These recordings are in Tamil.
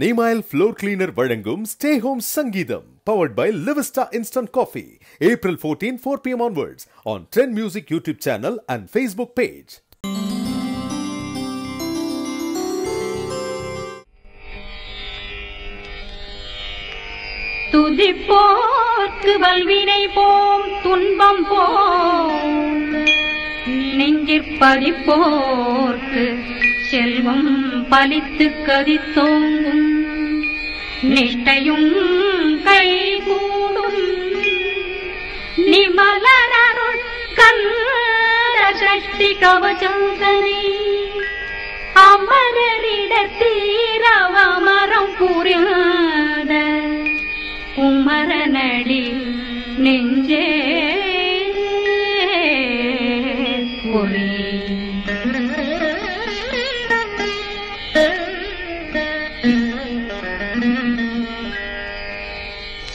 Neemail Floor Cleaner வழங்கும் Stay Home Sangeetham, powered by Levista Instant Coffee, April 14, 4 PM onwards on TREND MUSIC YouTube channel and Facebook page. துதிப்போர்க்கு வல்வினை போம் துன்பம் போம் நினைஞ்சிற் பதிப்போர்க்கு செல்வம் பலித்து கதித்தோங்கும் நிஷ்டையும் கைகூடும் நிமலரருள் கந்த சக்தி கவசந்தனை அமரரிடத்தீரவமரம் புரியாத குமரனடி நெஞ்சே பொறி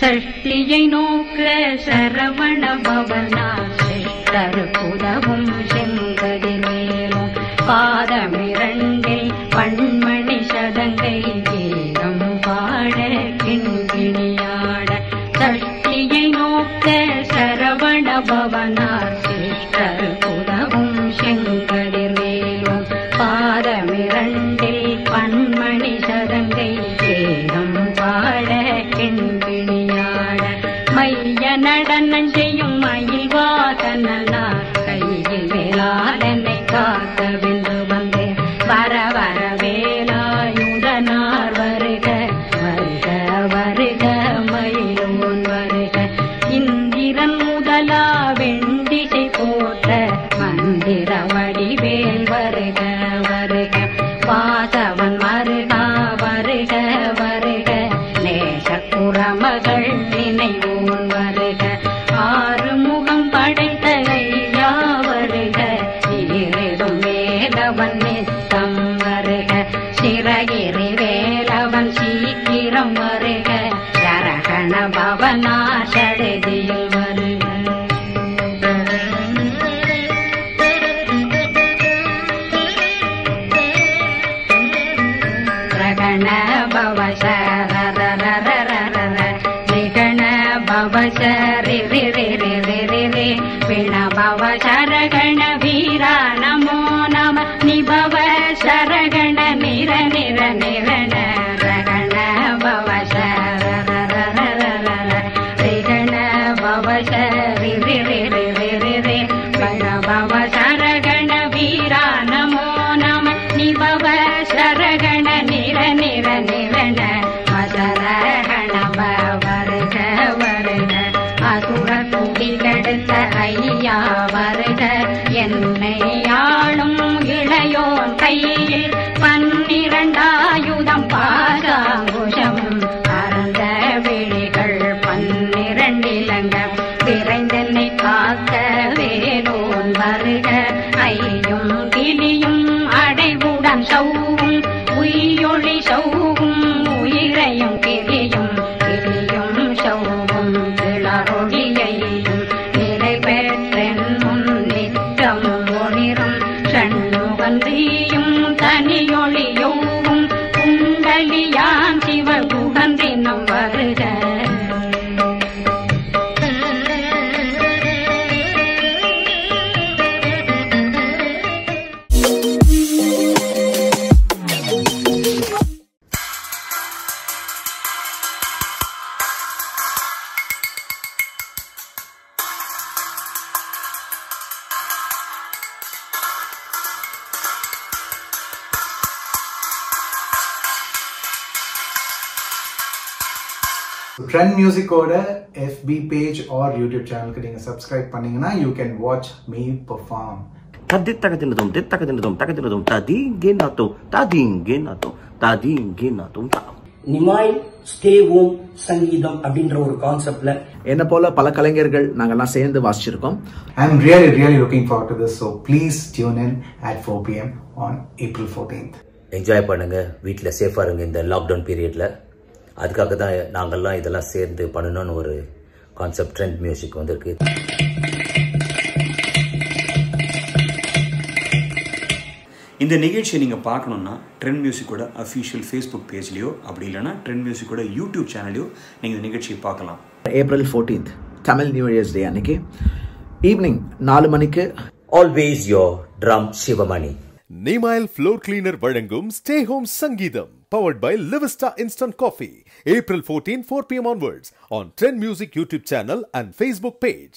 சஷ்டியை நோக்க சரவண பவனாசை தருபுதவும் செங்கடி மேலும் பாதமிரண்டில் பண்மணி சதங்கை கீதம் பாட கிண்கிணியாட சஷ்டியை நோக்க சரவண பவனாசை தருபுதவும் செங்கடி மேலும் பாதமிரண்டில் பண்மணி சதங்கை கீதம் பாட கிண்கிணி நடனஞ்செய்யும் மயில் வாதனார் கையில் வேளாடனை காக்க வென்று வந்தே வர வர வேலாயுதனார் வருக வருக வருக மயிலும் வருக இந்திரன் முதலா வெண்டிசை போட்ட மந்திர வடிவேல் வருக வருக வாசவன் மருகா வருக வருக நேச குரமகள் நினைவு சிறகிரி வேலவன் சீக்கிரம் வருக சரகண பவனா சடுதியில் வருக சரகண பவசரரரரரர சரகண பவசரி ரிரிரிரிரி விண பவசரகண வீரா நமோ நம நிபவ சரகண நிர நிர நிரண ரகண பவசரண பவசரி ரிரிரிரிரி கண பவசரகண வீரா நமோ நம நிபவ சரகண நிர நிர நிரண மசரகண பவருக வருக அசுர துடிகெடுத்த ஐயா வருக என்னை ஆளும் இளையோன் கையில் பன்னிரண்டாயுதம் பாகாங்குஷம் அறந்த விழிகள் பன்னிரண்டிலங்கம் விரைந்தனை காக்க வேலோன் வருக ஐயும் கிளியும் அடைவுடன் சௌவும் உயிரொளி சௌவும் உயிரையும் கிளியும் கிளியும் சௌவும் கிளரொளியையும் நிறை பெற்றென் முன் நித்தமும் ஒளிரும் கண்ணுகன்றியும் தனியொளியோவும் குண்டலியான் சிவ குகந்தினம் வருக Trend Music ஓட FB page or YouTube channel க்கு நீங்க subscribe பண்ணீங்கன்னா you can watch me perform. ததித்தகதினதும் தித்தகதினதும் தகதினதும் ததிங்கேனாதோ ததிங்கேனாதோ ததிங்கேனாதோம். நிமாய் ஸ்டே ஹோம் சங்கீதம் அப்படிங்கற ஒரு கான்செப்ட்ல என்ன போல பல கலைஞர்கள் நாங்க எல்லாம் சேர்ந்து வாசிச்சிருக்கோம். I am really looking forward to this, so please tune in at 4 PM on April 14th. Enjoy பண்ணுங்க, வீட்ல சேஃபா இருங்க இந்த லாக்டவுன் பீரியட்ல. அதுக்காக தான் நாங்கள்லாம் இதெல்லாம் சேர்ந்து பண்ணணும்னு ஒரு கான்செப்ட் ட்ரெண்ட் மியூசிக் வந்திருக்கு. இந்த நிகழ்ச்சியை நீங்கள் பார்க்கணுன்னா ட்ரெண்ட் மியூசிக்கோட அஃபிஷியல் ஃபேஸ்புக் பேஜ்லேயோ அப்படி இல்லைனா ட்ரெண்ட் மியூசிக்கோட யூடியூப் சேனல்லையோ நீங்கள் இந்த நிகழ்ச்சியை பார்க்கலாம். April 14th Tamil new years டே அன்னைக்கு ஈவினிங் 4 மணிக்கு always your drum Sivamani. Neemail Floor Cleaner வழங்கும் Stay Home Sangeetham, powered by Levista Instant Coffee. April 14, 4 p.m. onwards on Trend Music YouTube channel and Facebook page.